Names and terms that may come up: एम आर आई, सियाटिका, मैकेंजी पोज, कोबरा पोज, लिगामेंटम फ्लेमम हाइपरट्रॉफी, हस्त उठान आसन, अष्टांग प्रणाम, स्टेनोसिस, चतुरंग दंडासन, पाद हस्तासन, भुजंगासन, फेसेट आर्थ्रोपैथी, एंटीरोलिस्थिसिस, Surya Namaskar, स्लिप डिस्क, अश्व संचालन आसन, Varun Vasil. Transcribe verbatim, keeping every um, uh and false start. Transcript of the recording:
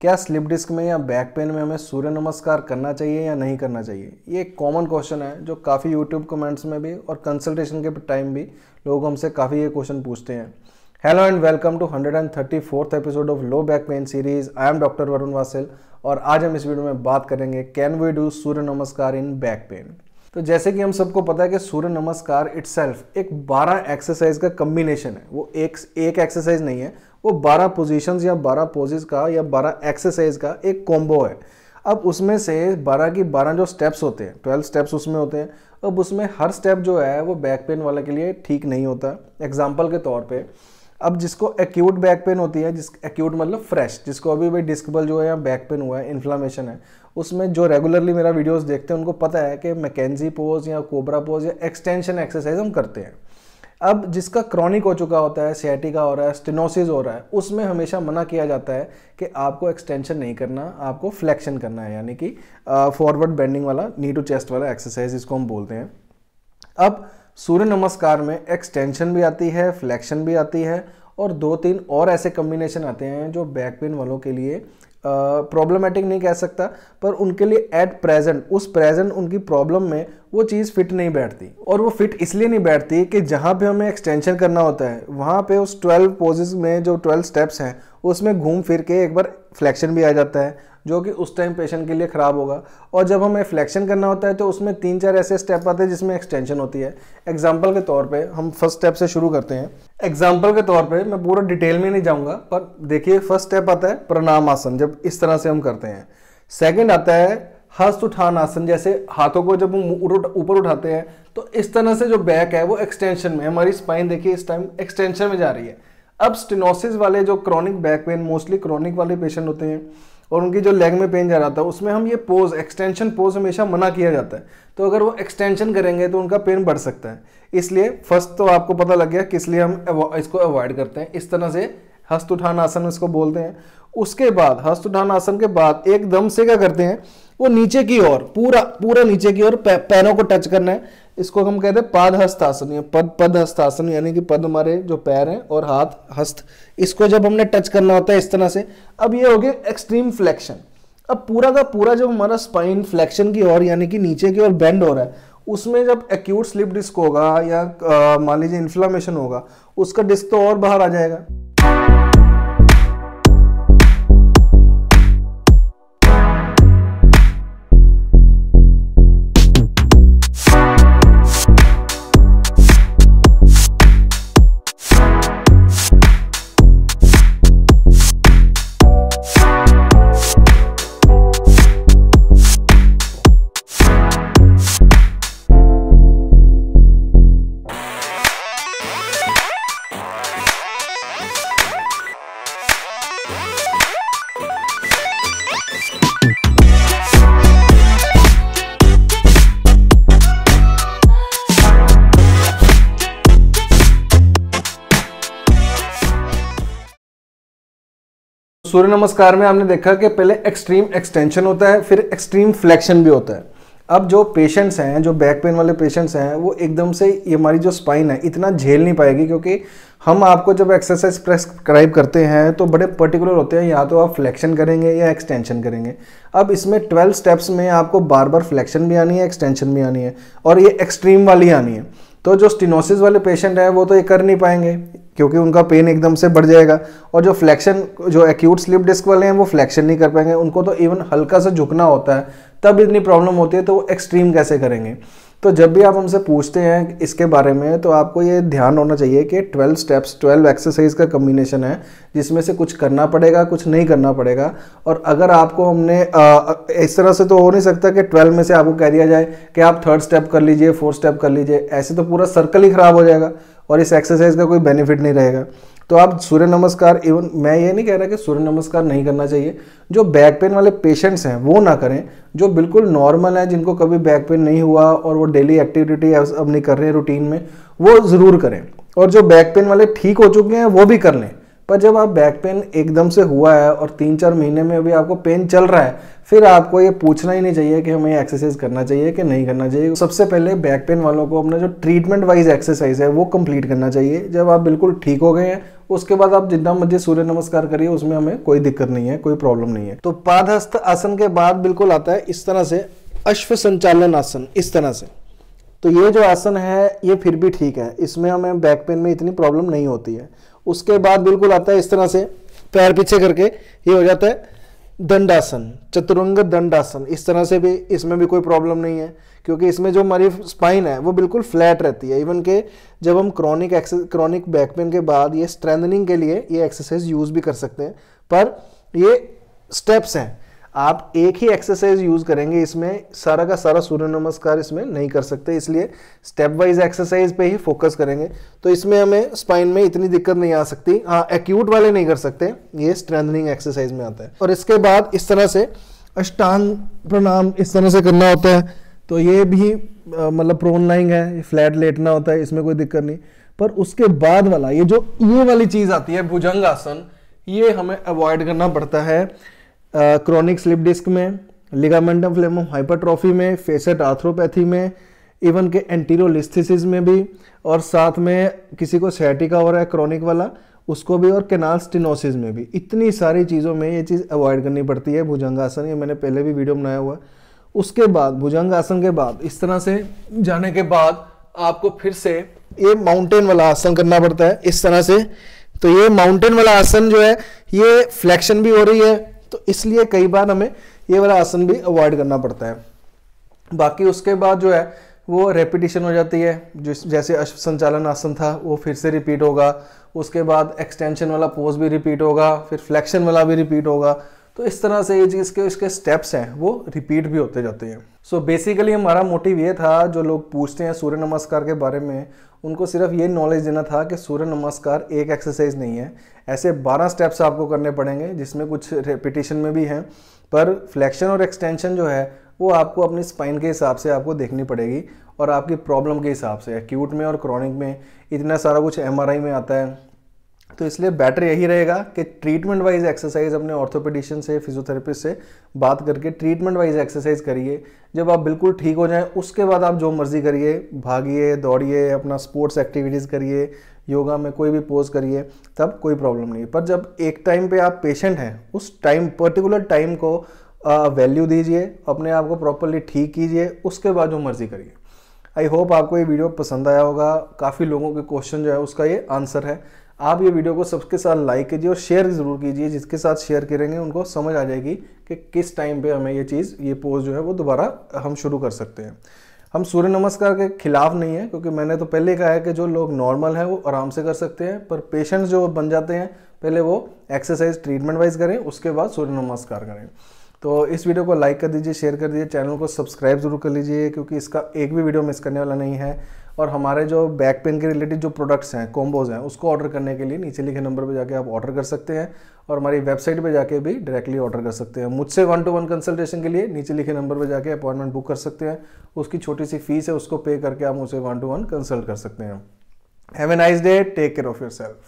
क्या स्लिप डिस्क में या बैक पेन में हमें सूर्य नमस्कार करना चाहिए या नहीं करना चाहिए? ये एक कॉमन क्वेश्चन है जो काफ़ी यूट्यूब कमेंट्स में भी और कंसल्टेशन के टाइम भी लोग हमसे काफ़ी ये क्वेश्चन पूछते हैं। Hello and welcome to one thirty fourth episode of low back pain series. I am doctor Varun Vasil और आज हम इस वीडियो में बात करेंगे कैन वी डू सूर्य नमस्कार इन बैक पेन। तो जैसे कि हम सबको पता है कि सूर्य नमस्कार इटसेल्फ एक बारह एक्सरसाइज का कम्बिनेशन है। वो एक एक एक्सरसाइज नहीं है, वो बारह पोजीशंस या बारह पोजेस का या बारह एक्सरसाइज का एक कॉम्बो है। अब उसमें से बारह की बारह जो स्टेप्स होते हैं, ट्वेल्व स्टेप्स उसमें होते हैं। अब उसमें हर स्टेप जो है वो बैक पेन वाले के लिए ठीक नहीं होता। एग्जाम्पल के तौर पर अब जिसको एक्यूट बैक पेन होती है, जिस एक्यूट मतलब फ्रेश, जिसको अभी भी डिस्क बल जो है या बैक पेन हुआ है, इन्फ्लामेशन है, उसमें जो रेगुलरली मेरा वीडियोस देखते हैं उनको पता है कि मैकेंजी पोज या कोबरा पोज या एक्सटेंशन एक्सरसाइज हम करते हैं। अब जिसका क्रॉनिक हो चुका होता है, सियाटिका हो रहा है, स्टेनोसिस हो रहा है, उसमें हमेशा मना किया जाता है कि आपको एक्सटेंशन नहीं करना, आपको फ्लैक्शन करना है, यानी कि फॉरवर्ड बेंडिंग वाला नी टू चेस्ट वाला एक्सरसाइज जिसको हम बोलते हैं। अब सूर्य नमस्कार में एक्सटेंशन भी आती है, फ्लैक्शन भी आती है और दो तीन और ऐसे कम्बिनेशन आते हैं जो बैक पेन वालों के लिए प्रॉब्लमेटिक नहीं कह सकता, पर उनके लिए एट प्रेजेंट उस प्रेजेंट उनकी प्रॉब्लम में वो चीज़ फिट नहीं बैठती। और वो फिट इसलिए नहीं बैठती कि जहाँ पे हमें एक्सटेंशन करना होता है वहाँ पे उस ट्वेल्व पोजेस में जो ट्वेल्व स्टेप्स हैं उसमें घूम फिर के एक बार फ्लैक्शन भी आ जाता है, जो कि उस टाइम पेशेंट के लिए ख़राब होगा। और जब हमें फ्लैक्शन करना होता है तो उसमें तीन चार ऐसे स्टेप आते हैं जिसमें एक्सटेंशन होती है। एग्जाम्पल के तौर पे हम फर्स्ट स्टेप से शुरू करते हैं। एग्जाम्पल के तौर पे मैं पूरा डिटेल में नहीं जाऊंगा, पर देखिए फर्स्ट स्टेप आता है प्रणाम आसन, जब इस तरह से हम करते हैं। सेकेंड आता है हस्त उठान आसन, जैसे हाथों को जब हम ऊपर उठाते हैं तो इस तरह से जो बैक है वो एक्सटेंशन में, हमारी स्पाइन देखिए इस टाइम एक्सटेंशन में जा रही है। अब स्टेनोसिस वाले जो chronic back pain, mostly chronic वाले पेशेंट होते हैं और उनकी जो लेग में पेन जा रहा था, उसमें हम ये पोज एक्सटेंशन पोज हमेशा मना किया जाता है। तो अगर वो एक्सटेंशन करेंगे तो उनका पेन बढ़ सकता है। इसलिए फर्स्ट तो आपको पता लग गया किस लिए हम इसको अवॉइड करते हैं। इस तरह से हस्त उठान आसन इसको बोलते हैं। उसके बाद हस्त उठान आसन के बाद एकदम से क्या करते हैं, वो नीचे की ओर पूरा पूरा नीचे की ओर पै, पैरों को टच करना है। इसको हम कहते हैं पाद हस्तासन या पद पद हस्तासन, यानी कि पद हमारे जो पैर हैं और हाथ हस्त, इसको जब हमने टच करना होता है इस तरह से। अब ये हो गया एक्सट्रीम फ्लैक्शन। अब पूरा का पूरा जब हमारा स्पाइन फ्लैक्शन की ओर यानी कि नीचे की ओर बेंड हो रहा है, उसमें जब एक्यूट स्लिप डिस्क होगा या मान लीजिए इन्फ्लामेशन होगा, उसका डिस्क तो और बाहर आ जाएगा। सूर्य नमस्कार में हमने देखा कि पहले एक्सट्रीम एक्सटेंशन होता है, फिर एक्सट्रीम फ्लैक्शन भी होता है। अब जो पेशेंट्स हैं, जो बैक पेन वाले पेशेंट्स हैं, वो एकदम से ये हमारी जो स्पाइन है इतना झेल नहीं पाएगी, क्योंकि हम आपको जब एक्सरसाइज प्रेस्क्राइब करते हैं तो बड़े पर्टिकुलर होते हैं, या तो आप फ्लैक्शन करेंगे या एक्सटेंशन करेंगे। अब इसमें ट्वेल्व स्टेप्स में आपको बार बार फ्लैक्शन भी आनी है, एक्सटेंशन भी आनी है और ये एक्सट्रीम वाली आनी है। तो जो स्टेनोसिस वाले पेशेंट हैं वो तो ये कर नहीं पाएंगे क्योंकि उनका पेन एकदम से बढ़ जाएगा, और जो फ्लैक्शन जो एक्यूट स्लिप डिस्क वाले हैं वो फ्लैक्शन नहीं कर पाएंगे, उनको तो इवन हल्का सा झुकना होता है तब इतनी प्रॉब्लम होती है, तो वो एक्सट्रीम कैसे करेंगे। तो जब भी आप हमसे पूछते हैं इसके बारे में तो आपको ये ध्यान होना चाहिए कि ट्वेल्व स्टेप्स ट्वेल्व एक्सरसाइज का कम्बिनेशन है, जिसमें से कुछ करना पड़ेगा, कुछ नहीं करना पड़ेगा। और अगर आपको हमने आ, इस तरह से तो हो नहीं सकता कि ट्वेल्व में से आपको कह दिया जाए कि आप थर्ड स्टेप कर लीजिए, फोर्थ स्टेप कर लीजिए, ऐसे तो पूरा सर्कल ही ख़राब हो जाएगा और इस एक्सरसाइज का कोई बेनिफिट नहीं रहेगा। तो आप सूर्य नमस्कार, इवन मैं ये नहीं कह रहा कि सूर्य नमस्कार नहीं करना चाहिए, जो बैक पेन वाले पेशेंट्स हैं वो ना करें, जो बिल्कुल नॉर्मल है, जिनको कभी बैक पेन नहीं हुआ और वो डेली एक्टिविटी अब नहीं कर रहे हैं रूटीन में, वो ज़रूर करें। और जो बैक पेन वाले ठीक हो चुके हैं वो भी कर लें, पर जब आप बैक पेन एकदम से हुआ है और तीन चार महीने में अभी आपको पेन चल रहा है, फिर आपको ये पूछना ही नहीं चाहिए कि हमें एक्सरसाइज करना चाहिए कि नहीं करना चाहिए। सबसे पहले बैक पेन वालों को अपना जो ट्रीटमेंट वाइज एक्सरसाइज है वो कंप्लीट करना चाहिए। जब आप बिल्कुल ठीक हो गए हैं उसके बाद आप जितना मर्जी सूर्य नमस्कार करिए, उसमें हमें कोई दिक्कत नहीं है, कोई प्रॉब्लम नहीं है। तो पादहस्त आसन के बाद बिल्कुल आता है इस तरह से अश्व संचालन आसन, इस तरह से। तो ये जो आसन है ये फिर भी ठीक है, इसमें हमें बैक पेन में इतनी प्रॉब्लम नहीं होती है। उसके बाद बिल्कुल आता है इस तरह से पैर पीछे करके, ये हो जाता है दंडासन, चतुरंग दंडासन। इस तरह से भी इसमें भी कोई प्रॉब्लम नहीं है, क्योंकि इसमें जो हमारी स्पाइन है वो बिल्कुल फ्लैट रहती है। इवन के जब हम क्रॉनिक क्रॉनिक बैक पेन के बाद ये स्ट्रेंथनिंग के लिए ये एक्सरसाइज यूज़ भी कर सकते हैं, पर ये स्टेप्स हैं। आप एक ही एक्सरसाइज यूज़ करेंगे, इसमें सारा का सारा सूर्य नमस्कार इसमें नहीं कर सकते, इसलिए स्टेप वाइज एक्सरसाइज पे ही फोकस करेंगे। तो इसमें हमें स्पाइन में इतनी दिक्कत नहीं आ सकती। हाँ, एक्यूट वाले नहीं कर सकते, ये स्ट्रेंथनिंग एक्सरसाइज में आता है। और इसके बाद इस तरह से अष्टांग प्रणाम इस तरह से करना होता है। तो ये भी मतलब प्रोन लाइंग है, फ्लैट लेटना होता है, इसमें कोई दिक्कत नहीं। पर उसके बाद वाला ये जो ये वाली चीज़ आती है भुजंग आसन, ये हमें अवॉइड करना पड़ता है। क्रॉनिक स्लिप डिस्क में, लिगामेंटम फ्लेमम हाइपरट्रॉफी में, फेसेट आर्थ्रोपैथी में, इवन के एंटीरोलिस्थिसिस में भी, और साथ में किसी को सैटिका हो रहा है क्रॉनिक वाला उसको भी, और कैनाल स्टेनोसिस में भी। इतनी सारी चीज़ों में ये चीज़ अवॉइड करनी पड़ती है भुजंगासन। ये मैंने पहले भी वीडियो बनाया हुआ। उसके बाद भुजंगासन के बाद इस तरह से जाने के बाद आपको फिर से ये माउंटेन वाला आसन करना पड़ता है, इस तरह से। तो ये माउंटेन वाला आसन जो है ये फ्लैक्शन भी हो रही है, तो इसलिए कई बार हमें ये वाला आसन भी अवॉइड करना पड़ता है। बाकी उसके बाद जो है वो रेपिटेशन हो जाती है, जो जैसे अश्व संचालन आसन था वो फिर से रिपीट होगा। उसके बाद एक्सटेंशन वाला पोज भी रिपीट होगा, फिर फ्लेक्शन वाला भी रिपीट होगा। तो इस तरह से ये चीज़ के इसके स्टेप्स हैं वो रिपीट भी होते जाते हैं। सो बेसिकली हमारा मोटिव ये था, जो लोग पूछते हैं सूर्य नमस्कार के बारे में, उनको सिर्फ ये नॉलेज देना था कि सूर्य नमस्कार एक एक्सरसाइज नहीं है। ऐसे बारह स्टेप्स आपको करने पड़ेंगे, जिसमें कुछ रेपिटेशन में भी हैं, पर फ्लेक्शन और एक्सटेंशन जो है वो आपको अपनी स्पाइन के हिसाब से आपको देखनी पड़ेगी, और आपकी प्रॉब्लम के हिसाब से एक्यूट में और क्रॉनिक में इतना सारा कुछ एम आर आई में आता है। तो इसलिए बेटर यही रहेगा कि ट्रीटमेंट वाइज एक्सरसाइज अपने ऑर्थोपेडिशियन से, फिजियोथेरेपिस्ट से बात करके ट्रीटमेंट वाइज एक्सरसाइज करिए। जब आप बिल्कुल ठीक हो जाएं उसके बाद आप जो मर्जी करिए, भागिए, दौड़िए, अपना स्पोर्ट्स एक्टिविटीज़ करिए, योगा में कोई भी पोज करिए, तब कोई प्रॉब्लम नहीं। पर जब एक टाइम पे आप पेशेंट हैं, उस टाइम पर्टिकुलर टाइम को वैल्यू दीजिए, अपने आप को प्रॉपरली ठीक कीजिए, उसके बाद जो मर्जी करिए। आई होप आपको ये वीडियो पसंद आया होगा। काफ़ी लोगों के क्वेश्चन जो है उसका ये आंसर है। आप ये वीडियो को सबके साथ लाइक कीजिए और शेयर ज़रूर कीजिए। जिसके साथ शेयर करेंगे उनको समझ आ जाएगी कि किस टाइम पे हमें ये चीज़, ये पोज जो है वो दोबारा हम शुरू कर सकते हैं। हम सूर्य नमस्कार के खिलाफ नहीं है, क्योंकि मैंने तो पहले कहा है कि जो लोग नॉर्मल हैं वो आराम से कर सकते हैं, पर पेशेंट्स जो बन जाते हैं पहले वो एक्सरसाइज ट्रीटमेंट वाइज करें, उसके बाद सूर्य नमस्कार करें। तो इस वीडियो को लाइक कर दीजिए, शेयर कर दीजिए, चैनल को सब्सक्राइब जरूर कर लीजिए, क्योंकि इसका एक भी वीडियो मिस करने वाला नहीं है। और हमारे जो बैक पेन के रिलेटेड जो प्रोडक्ट्स हैं, कॉम्बोज हैं, उसको ऑर्डर करने के लिए नीचे लिखे नंबर पे जाके आप ऑर्डर कर सकते हैं, और हमारी वेबसाइट पे जाके भी डायरेक्टली ऑर्डर कर सकते हैं। मुझसे वन टू वन कंसल्टेशन के लिए नीचे लिखे नंबर पे जाके अपॉइंटमेंट बुक कर सकते हैं। उसकी छोटी सी फीस है, उसको पे करके आप मुझसे वन टू वन कंसल्ट कर सकते हैं। Have a nice day, take care of your self.